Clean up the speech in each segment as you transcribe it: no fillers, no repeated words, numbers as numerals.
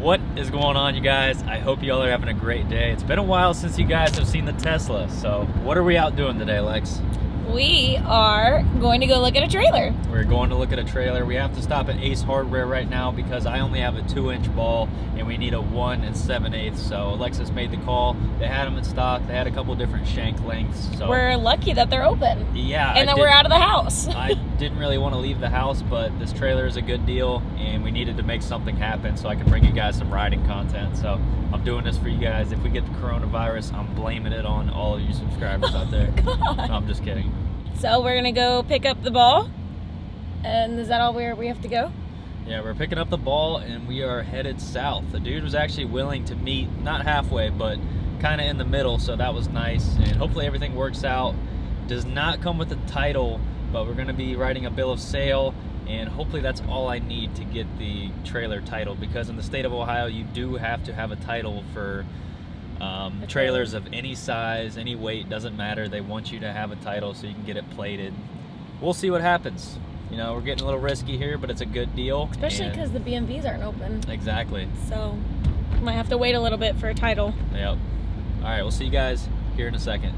What is going on, you guys? I hope y'all are having a great day. It's been a while since you guys have seen the Tesla. So what are we out doing today, Lex? We are going to go look at a trailer. We're going to look at a trailer. We have to stop at Ace Hardware right now because I only have a 2-inch ball and we need a 1 7/8. So Alexis made the call. They had them in stock. They had a couple different shank lengths. So we're lucky that they're open. Yeah. And that we're out of the house. I didn't really want to leave the house, but this trailer is a good deal and we needed to make something happen so I could bring you guys some riding content. So I'm doing this for you guys. If we get the coronavirus, I'm blaming it on all of you subscribers out there. God. No, I'm just kidding. So we're gonna go pick up the ball, and is that all where we have to go? Yeah, we're picking up the ball and we are headed south. The dude was actually willing to meet, not halfway, but kind of in the middle, so that was nice. And hopefully everything works out. Does not come with a title, but we're gonna be writing a bill of sale, and hopefully that's all I need to get the trailer titled, because in the state of Ohio, you do have to have a title for trailers of any size, any weight, doesn't matter. They want you to have a title so you can get it plated. We'll see what happens. You know, we're getting a little risky here, but it's a good deal. Especially because the BMVs aren't open. Exactly. So, might have to wait a little bit for a title. Yep. All right, we'll see you guys here in a second.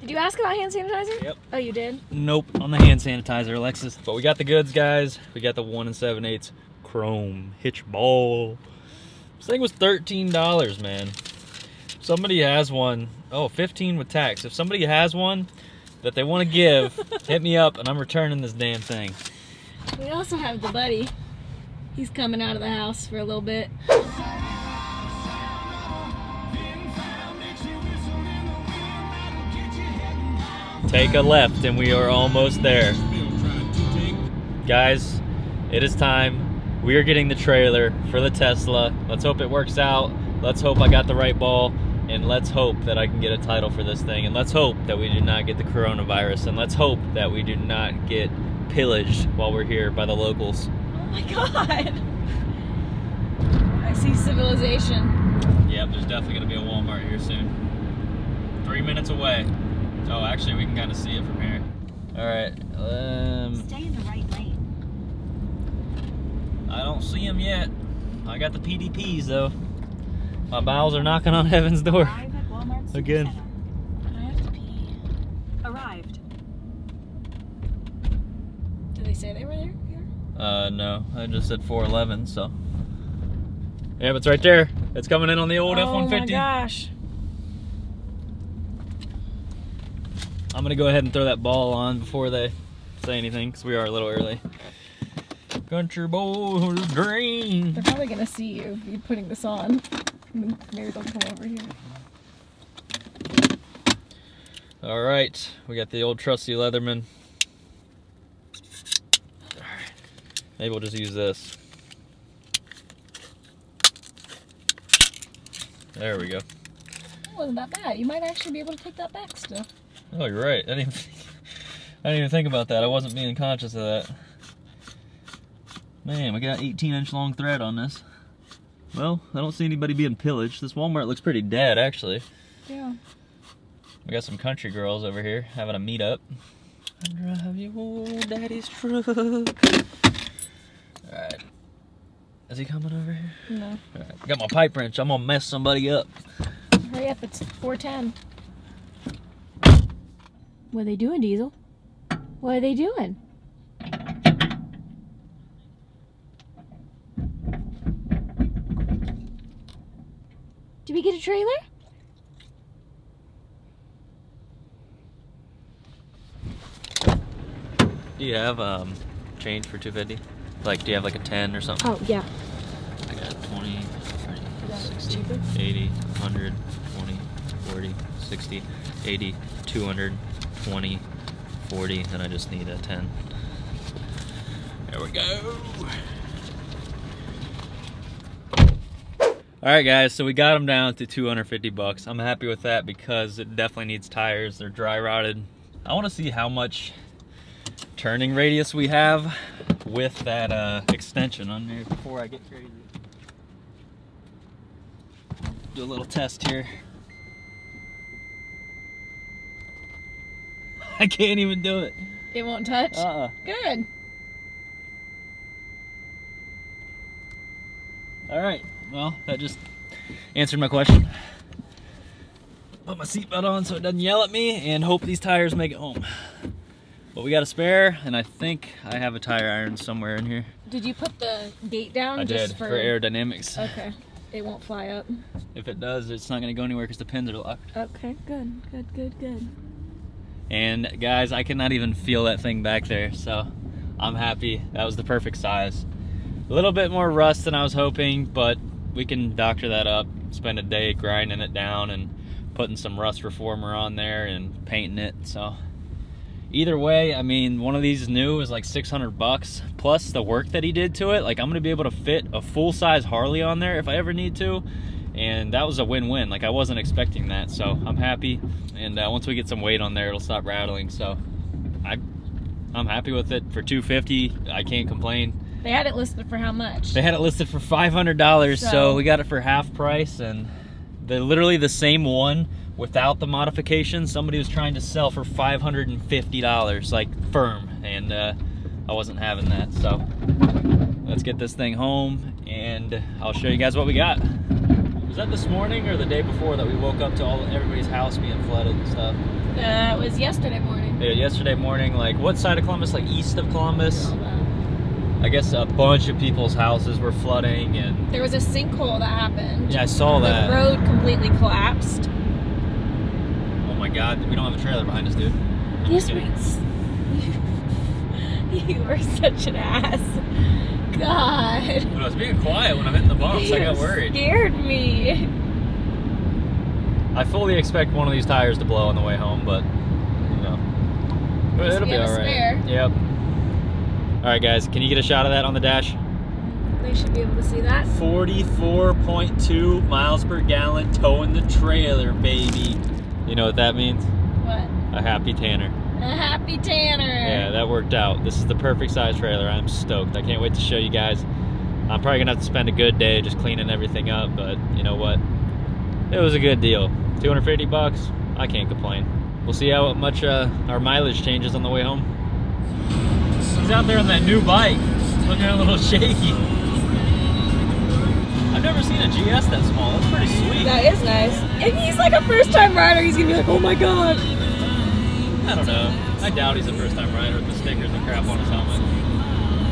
Did you ask about hand sanitizer? Yep. Oh, you did? Nope, on the hand sanitizer, Alexis. But we got the goods, guys. We got the 1 7/8 chrome hitch ball. This thing was $13, man. Somebody has one. Oh, 15 with tax. If somebody has one that they want to give, hit me up and I'm returning this damn thing. We also have the buddy. He's coming out of the house for a little bit. Take a left and we are almost there. Guys, it is time. We are getting the trailer for the Tesla. Let's hope it works out. Let's hope I got the right ball. And let's hope that I can get a title for this thing. And let's hope that we do not get the coronavirus. And let's hope that we do not get pillaged while we're here by the locals. Oh my God. I see civilization. Yep, there's definitely gonna be a Walmart here soon. 3 minutes away. Oh, actually, we can kind of see it from here. All right. Stay in the right lane. I don't see him yet. I got the PDPs, though. My bowels are knocking on heaven's door. Arrive at Walmart again. I have to pee. Arrived. Did they say they were there? Yeah. No. I just said 411, so. Yeah, but it's right there. It's coming in on the old F-150. Oh, my gosh. I'm gonna go ahead and throw that ball on before they say anything, because we are a little early. Country boy green. They're probably gonna see you if you're putting this on. Maybe they'll come over here. All right, we got the old trusty Leatherman. All right, maybe we'll just use this. There we go. That wasn't that bad. You might actually be able to take that back still. Oh, you're right. I didn't even think about that. I wasn't being conscious of that. Man, we got 18-inch long thread on this. Well, I don't see anybody being pillaged. This Walmart looks pretty dead, actually. Yeah. We got some country girls over here having a meet-up. I drive your old daddy's truck. All right. Is he coming over here? No. All right. I got my pipe wrench. I'm going to mess somebody up. Hurry up. It's 4:10. What are they doing, Diesel? What are they doing? Did we get a trailer? Do you have change for 250? Like, do you have like a 10 or something? Oh, yeah. I got 20, 30, 60, 80, 100, 20, 40, 60, 80, 200. 20, 40, then I just need a 10. There we go. All right, guys, so we got them down to 250 bucks. I'm happy with that because it definitely needs tires. They're dry rotted. I want to see how much turning radius we have with that extension on there before I get crazy. Do a little test here. I can't even do it. It won't touch? Uh-uh. Good. All right. Well, that just answered my question. Put my seatbelt on so it doesn't yell at me and hope these tires make it home. But we got a spare, and I think I have a tire iron somewhere in here. Did you put the gate down? I just did, for aerodynamics. Okay. It won't fly up. If it does, it's not going to go anywhere because the pins are locked. Okay, good, good, good, good. And guys, I cannot even feel that thing back there, so I'm happy. That was the perfect size. A little bit more rust than I was hoping, but we can doctor that up. Spend a day grinding it down and putting some rust reformer on there and painting it. So either way, I mean, one of these new is like 600 bucks plus the work that he did to it. Like, I'm gonna be able to fit a full-size Harley on there if I ever need to, and that was a win-win. Like, I wasn't expecting that, so I'm happy. And once we get some weight on there, it'll stop rattling. So I'm happy with it. For $250, I can't complain. They had it listed for how much? They had it listed for $500, so we got it for half price, and they're literally the same one without the modification. Somebody was trying to sell for $550, like, firm, and I wasn't having that. So let's get this thing home, and I'll show you guys what we got. Was that this morning or the day before that we woke up to everybody's house being flooded and stuff? It was yesterday morning. Yeah, yesterday morning. Like, what side of Columbus? Like, east of Columbus? I guess a bunch of people's houses were flooding, and there was a sinkhole that happened. Yeah, I saw that. The road completely collapsed. Oh my God, we don't have a trailer behind us, dude. Yes, you are such an ass. God. When I was being quiet when I'm hitting the bumps, I got worried. You scared me. I fully expect one of these tires to blow on the way home, but, you know, it'll be all right. Spare. Yep. All right, guys, can you get a shot of that on the dash? They should be able to see that. 44.2 miles per gallon towing the trailer, baby. You know what that means? What? A happy Tanner. A happy Tanner. Yeah, that worked out. This is the perfect size trailer. I'm stoked. I can't wait to show you guys. I'm probably gonna have to spend a good day just cleaning everything up, but you know what? It was a good deal. 250 bucks. I can't complain. We'll see how much our mileage changes on the way home. He's out there on that new bike. Looking a little shaky. I've never seen a GS that small. That's pretty sweet. That is nice. If he's like a first-time rider, he's gonna be like, oh my God. I don't know. I doubt he's a first-time rider with the stickers and crap on his helmet.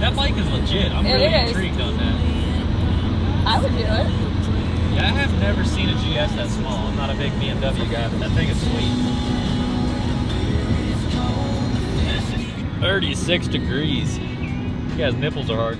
That bike is legit. I'm really intrigued on that. I would do it. Yeah, I have never seen a GS that small. I'm not a big BMW guy, but that thing is sweet. 36 degrees. You guys' nipples are hard.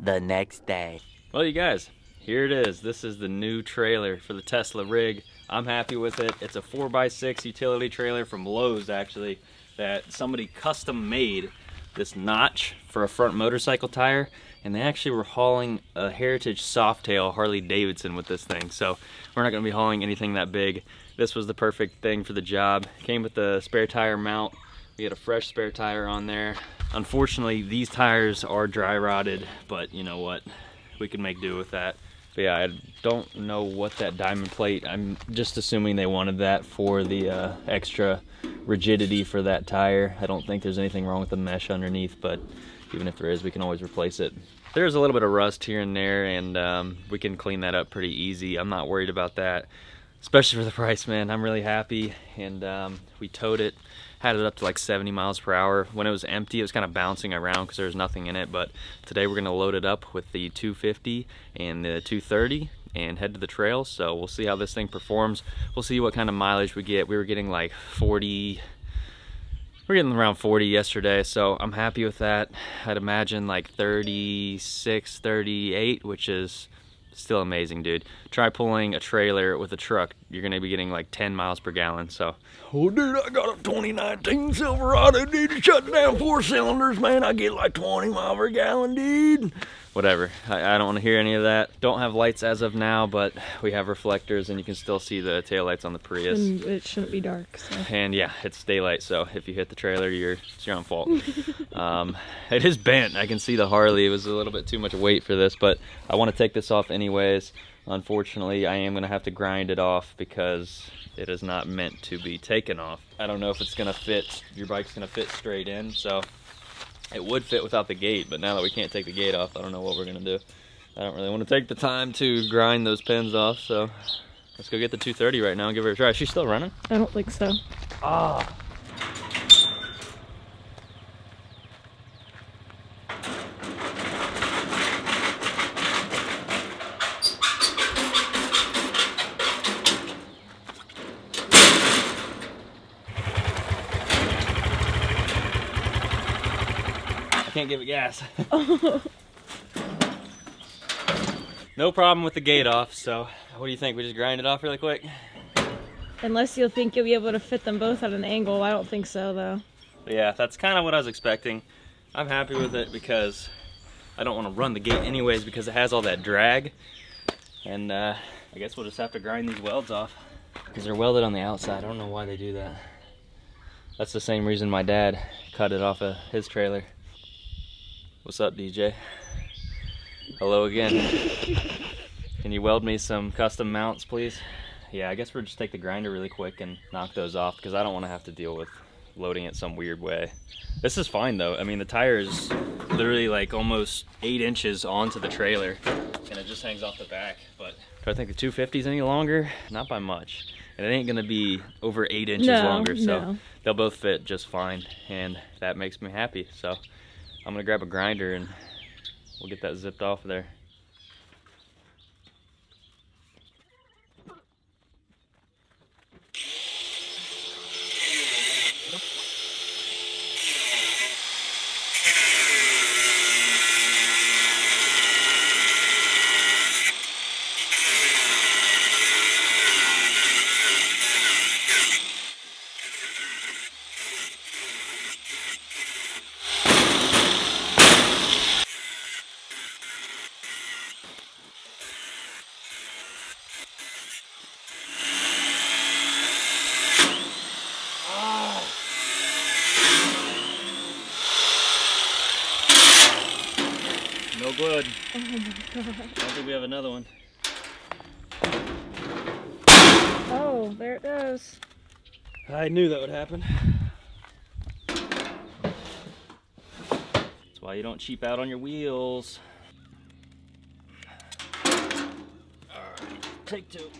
The next day. Well, you guys, here it is. This is the new trailer for the Tesla rig. I'm happy with it. It's a 4x6 utility trailer from Lowe's, actually, that somebody custom made this notch for a front motorcycle tire, and they actually were hauling a Heritage Softail Harley Davidson with this thing, so we're not going to be hauling anything that big. This was the perfect thing for the job. Came with the spare tire mount. We had a fresh spare tire on there. Unfortunately, these tires are dry rotted, but you know what? We can make do with that. But yeah, I don't know what that diamond plate, I'm just assuming they wanted that for the extra rigidity for that tire. I don't think there's anything wrong with the mesh underneath, but even if there is, we can always replace it. There's a little bit of rust here and there, and we can clean that up pretty easy. I'm not worried about that, especially for the price, man. I'm really happy, and we towed it, had it up to like 70 miles per hour. When it was empty, it was kind of bouncing around because there was nothing in it, but today we're gonna load it up with the 250 and the 230 and head to the trail. So we'll see how this thing performs. We'll see what kind of mileage we get. We were getting like 40, we're getting around 40 yesterday, so I'm happy with that. I'd imagine like 36, 38, which is still amazing, dude. Try pulling a trailer with a truck. You're gonna be getting like 10 miles per gallon, so. Oh dude, I got a 2019 Silverado, dude. It shut down 4 cylinders, man. I get like 20 miles per gallon, dude. Whatever, I don't wanna hear any of that. Don't have lights as of now, but we have reflectors and you can still see the taillights on the Prius. And it shouldn't be dark, so. And yeah, it's daylight, so if you hit the trailer, it's your own fault. It is bent, I can see the Harley. It was a little bit too much weight for this, but I wanna take this off anyways. Unfortunately, I am going to have to grind it off because it is not meant to be taken off. I don't know if it's going to fit, your bike's going to fit straight in, so it would fit without the gate, but now that we can't take the gate off, I don't know what we're going to do. I don't really want to take the time to grind those pins off, so let's go get the 230 right now and give her a try. Is she still running? I don't think so. Ah. Can't give it gas. No problem with the gate off, so what do you think? We just grind it off really quick? Unless you think you'll be able to fit them both at an angle. I don't think so, though. Yeah, that's kind of what I was expecting. I'm happy with it because I don't want to run the gate anyways because it has all that drag. And I guess we'll just have to grind these welds off because they're welded on the outside. I don't know why they do that. That's the same reason my dad cut it off of his trailer. What's up, DJ? Hello again. Can you weld me some custom mounts, please? Yeah, I guess we'll just take the grinder really quick and knock those off because I don't want to have to deal with loading it some weird way. This is fine though. I mean, the tire is literally like almost 8 inches onto the trailer and it just hangs off the back. But do I think the 250's any longer? Not by much. And it ain't gonna be over 8 inches longer, so they'll both fit just fine. And that makes me happy, so. I'm gonna grab a grinder and we'll get that zipped off of there. Good. Oh my God. I think we have another one. Oh, there it goes. I knew that would happen. That's why you don't cheap out on your wheels. Alright, take two.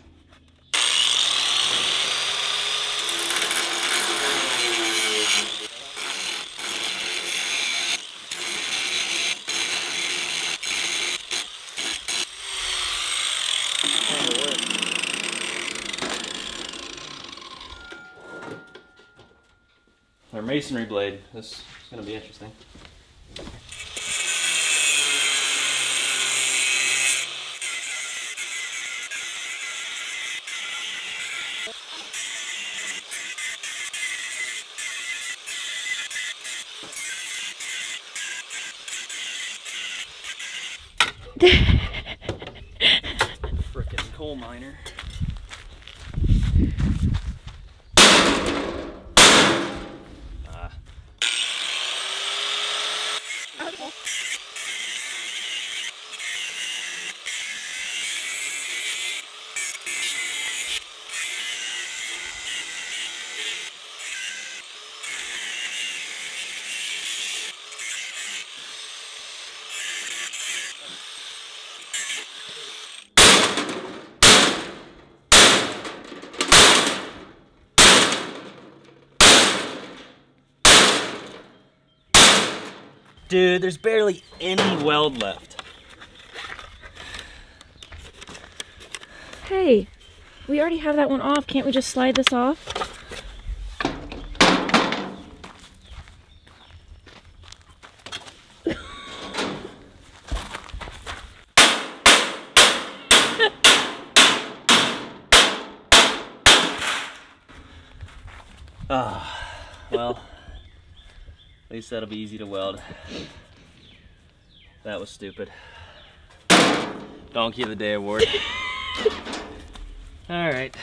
Masonry blade. This is going to be interesting. Frickin' coal miner. Dude, there's barely any weld left. Hey, we already have that one off. Can't we just slide this off? Well. At least that'll be easy to weld. That was stupid. Donkey of the Day award. All right.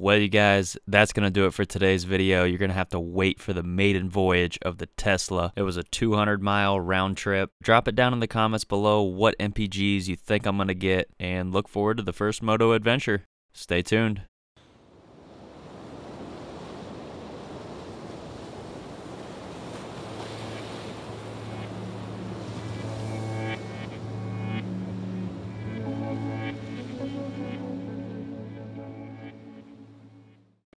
Well, you guys, that's going to do it for today's video. You're going to have to wait for the maiden voyage of the Tesla. It was a 200-mile round trip. Drop it down in the comments below what MPGs you think I'm going to get, and look forward to the first moto adventure. Stay tuned.